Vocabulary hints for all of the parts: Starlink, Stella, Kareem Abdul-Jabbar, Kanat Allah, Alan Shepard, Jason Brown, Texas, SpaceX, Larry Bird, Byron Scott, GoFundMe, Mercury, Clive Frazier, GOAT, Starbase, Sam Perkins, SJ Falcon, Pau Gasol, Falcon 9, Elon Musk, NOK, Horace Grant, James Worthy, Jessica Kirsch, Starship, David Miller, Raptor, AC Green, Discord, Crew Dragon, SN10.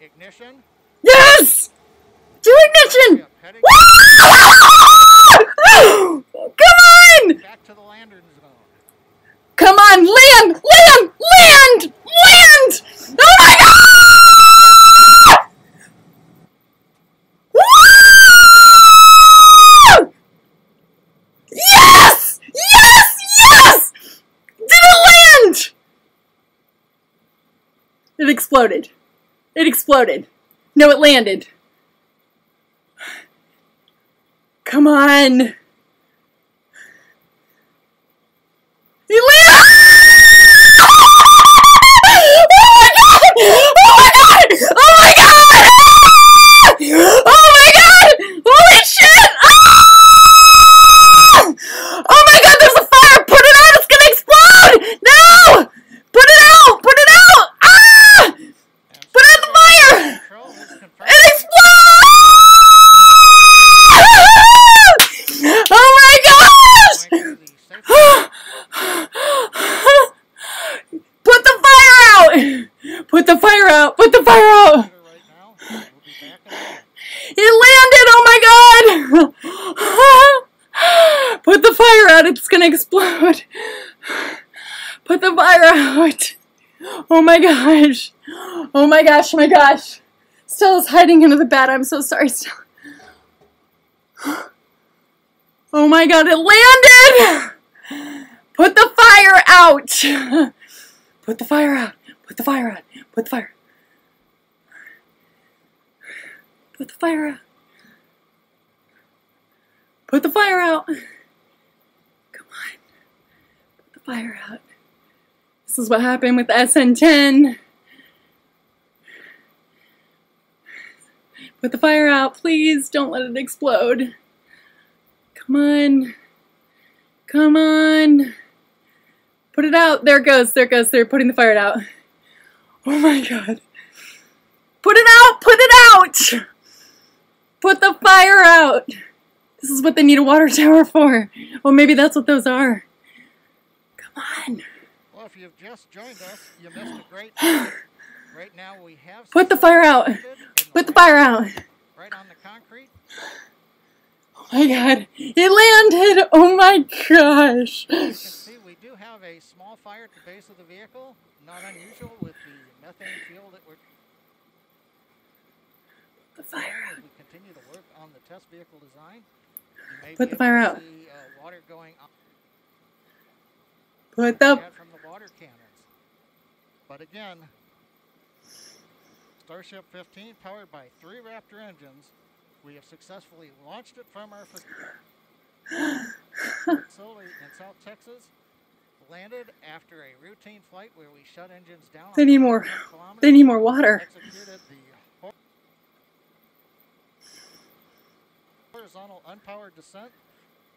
ignition. Yes! Do ignition! Come on! Back to the landing zone. Come on, land! Land! Land! Land! Oh my God! Woo! Yes! Yes! Yes! Did it land? It exploded. It exploded. No, it landed. Come on! Explode. Put the fire out. Oh my gosh. Oh my gosh, my gosh. Stella's hiding under the bed. I'm so sorry, Stella. Oh my God, it landed. Put the fire out. Put the fire out. Put the fire out. Put the fire. Put the fire out. Put the fire out. Fire out. This is what happened with SN10. Put the fire out, please. Don't let it explode. Come on. Come on. Put it out. There it goes. There it goes. They're putting the fire out. Oh my God. Put it out. Put it out. Put the fire out. This is what they need a water tower for. Well, maybe that's what those are. Come on. Well, if you've just joined us, you missed a great day. Right now we have... Put the fire out. Put the fire out. Right on the concrete. Oh my God. It landed. Oh my gosh. You can see we do have a small fire at the base of the vehicle. Not unusual with the methane fuel that we're... Put the fire out. We continue to work on the test vehicle design. Put the fire out. Water going on. Put the from the water cannons. But again, Starship 15, powered by 3 Raptor engines, we have successfully launched it from our facility in South Texas. Landed after a routine flight where we shut engines down. They need more. They need more water. Executed the horizontal unpowered descent.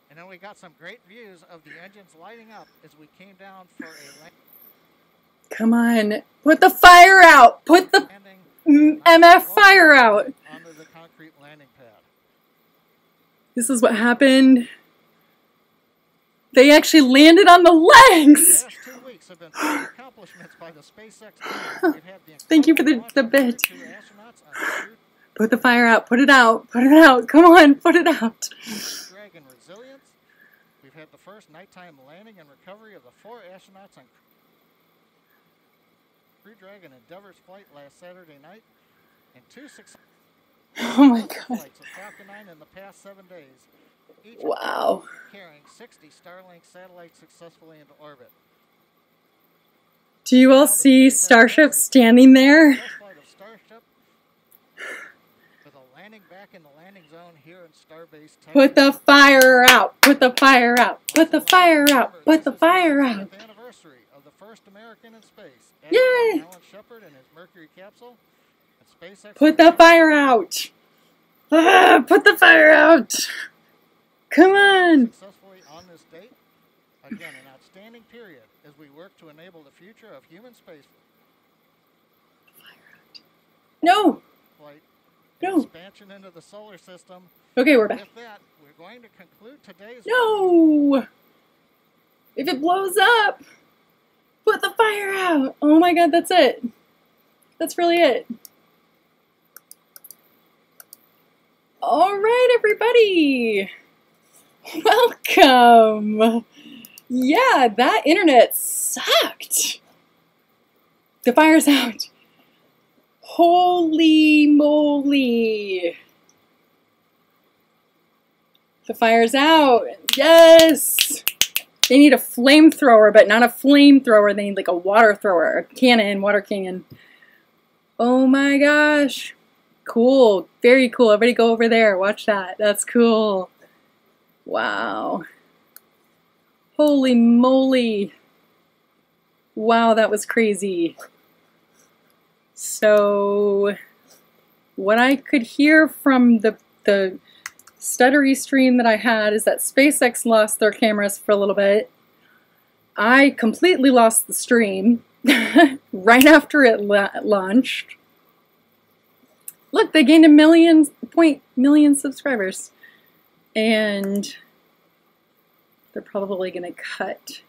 And then we got some great views of the engines lighting up as we came down for a landing. Come on. Put the fire out. Put the MF fire out. Onto the concrete landing pad. This is what happened. They actually landed on the legs. The last 2 weeks have been accomplishments by the SpaceX team. Thank you for the bit. Put the fire out. Put it out. Put it out. Come on. Put it out. Resilience. We've had the first nighttime landing and recovery of the 4 astronauts on Crew Dragon Endeavor's flight last Saturday night, and 2 successful flights of Falcon 9 in the past 7 days. Each wow. Carrying 60 Starlink satellites successfully into orbit. Do you all see Starship standing there? Back in the landing zone here in Starbase. Put the fire out. Put the fire out. Put the fire out. Put the fire out. Anniversary of the first American in space. Yay! Alan Shepard and his Mercury capsule. And SpaceX. Put the fire out. Ah, put the fire out. Come on. Successfully on this date. Again, an outstanding period as we work to enable the future of human space. Fire out. No. Flight. No. Expansion into the solar system. Okay, we're back. With that, we're going to conclude today's no! If it blows up, put the fire out. Oh my God, that's it. That's really it. All right, everybody, welcome. Yeah, that internet sucked. The fire's out. Holy moly. The fire's out. Yes. They need a flamethrower, but not a flamethrower. They need like a water thrower, a cannon, water cannon. Oh my gosh. Cool. Very cool. Everybody go over there. Watch that. That's cool. Wow. Holy moly. Wow, that was crazy. So what I could hear from the stuttery stream that I had is that SpaceX lost their cameras for a little bit. I completely lost the stream right after it launched. Look, they gained a million subscribers, and they're probably going to cut.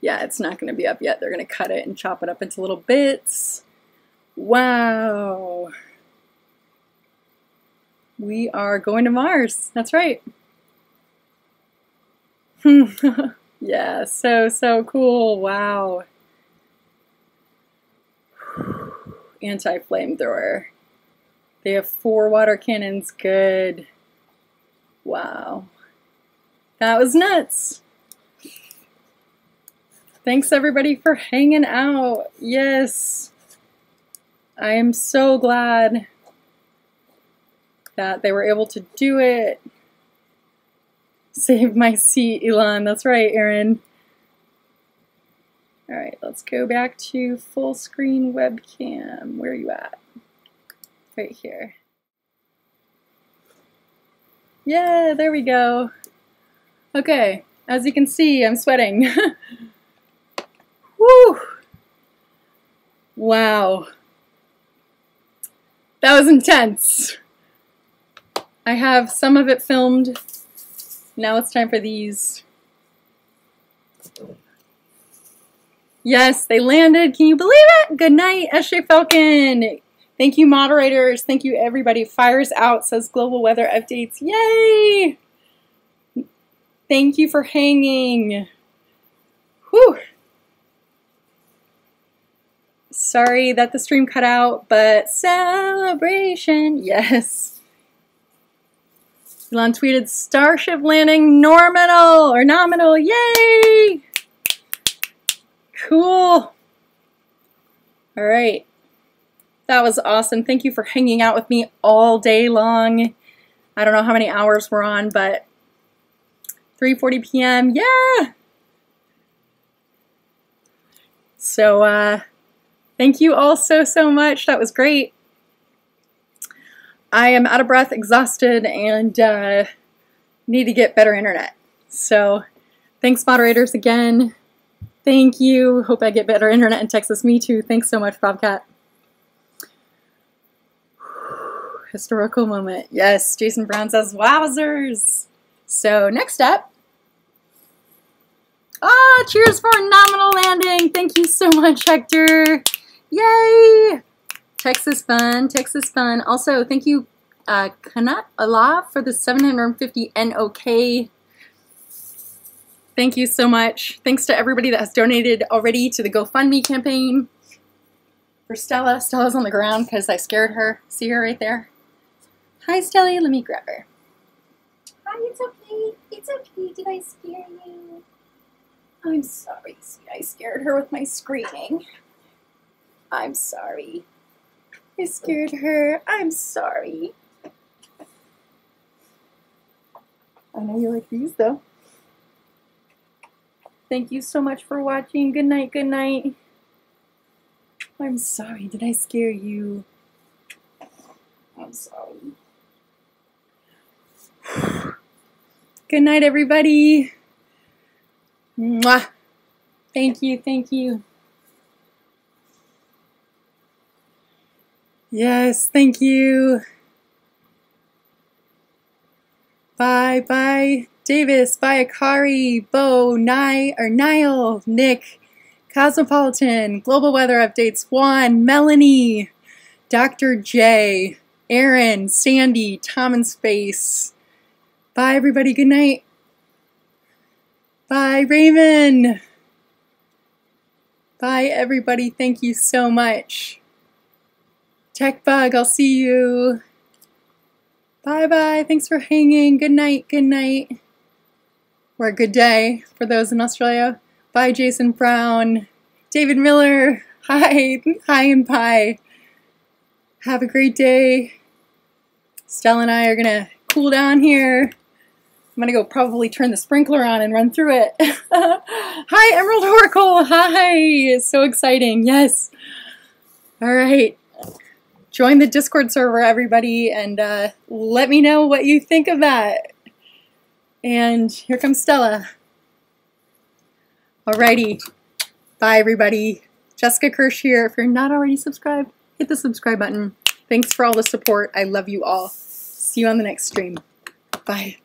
Yeah, it's not going to be up yet. They're going to cut it and chop it up into little bits. Wow. We are going to Mars. That's right. Yeah, so cool. Wow. Anti-flamethrower. They have 4 water cannons. Good. Wow. That was nuts. Thanks, everybody, for hanging out. Yes. I am so glad that they were able to do it. Save my seat, Elon. That's right, Aaron. All right, let's go back to full screen webcam. Where are you at? Right here. Yeah, there we go. Okay, as you can see, I'm sweating. Woo! Wow. That was intense. I have some of it filmed. Now it's time for these. Yes, they landed. Can you believe it? Good night, SJ Falcon. Thank you, moderators. Thank you, everybody. Fires out, says global weather updates. Yay! Thank you for hanging. Whew. Sorry that the stream cut out, but celebration. Yes. Elon tweeted, Starship landing normal or nominal. Yay! Cool. All right. That was awesome. Thank you for hanging out with me all day long. I don't know how many hours we're on, but 3:40 p.m. Yeah! So, thank you all so much. That was great. I am out of breath, exhausted, and need to get better internet. So, thanks, moderators, again. Thank you. Hope I get better internet in Texas. Me too. Thanks so much, Bobcat. Historical moment. Yes, Jason Brown says, wowzers. So next up. Ah, cheers for a nominal landing. Thank you so much, Hector. Yay. Texas fun, Texas fun. Also, thank you, Kanat Allah, for the 750 NOK. Thank you so much. Thanks to everybody that has donated already to the GoFundMe campaign. For Stella. Stella's on the ground because I scared her. See her right there? Hi, Stelly. Let me grab her. Hi, it's okay. It's okay. Did I scare you? I'm sorry. I scared her with my screaming. I'm sorry. I scared her. I'm sorry. I know you like these, though. Thank you so much for watching. Good night. Good night. I'm sorry. Did I scare you? I'm sorry. Good night, everybody. Mwah. Thank you. Thank you. Yes, thank you. Bye, bye, Davis. Bye, Akari, Bo, Niall, Nick. Cosmopolitan, Global Weather Updates, Juan, Melanie, Dr. J, Aaron, Sandy, Tom in Space. Bye, everybody. Good night. Bye, Raymond. Bye, everybody. Thank you so much. Tech Bug, I'll see you. Bye-bye. Thanks for hanging. Good night. Good night. Or a good day for those in Australia. Bye, Jason Brown. David Miller. Hi. Hi and pie. Have a great day. Stella and I are going to cool down here. I'm going to go probably turn the sprinkler on and run through it. Hi, Emerald Oracle. Hi. It's so exciting. Yes. All right. Join the Discord server, everybody, and let me know what you think of that. And here comes Stella. Alrighty. Bye, everybody. Jessica Kirsch here. If you're not already subscribed, hit the subscribe button. Thanks for all the support. I love you all. See you on the next stream. Bye.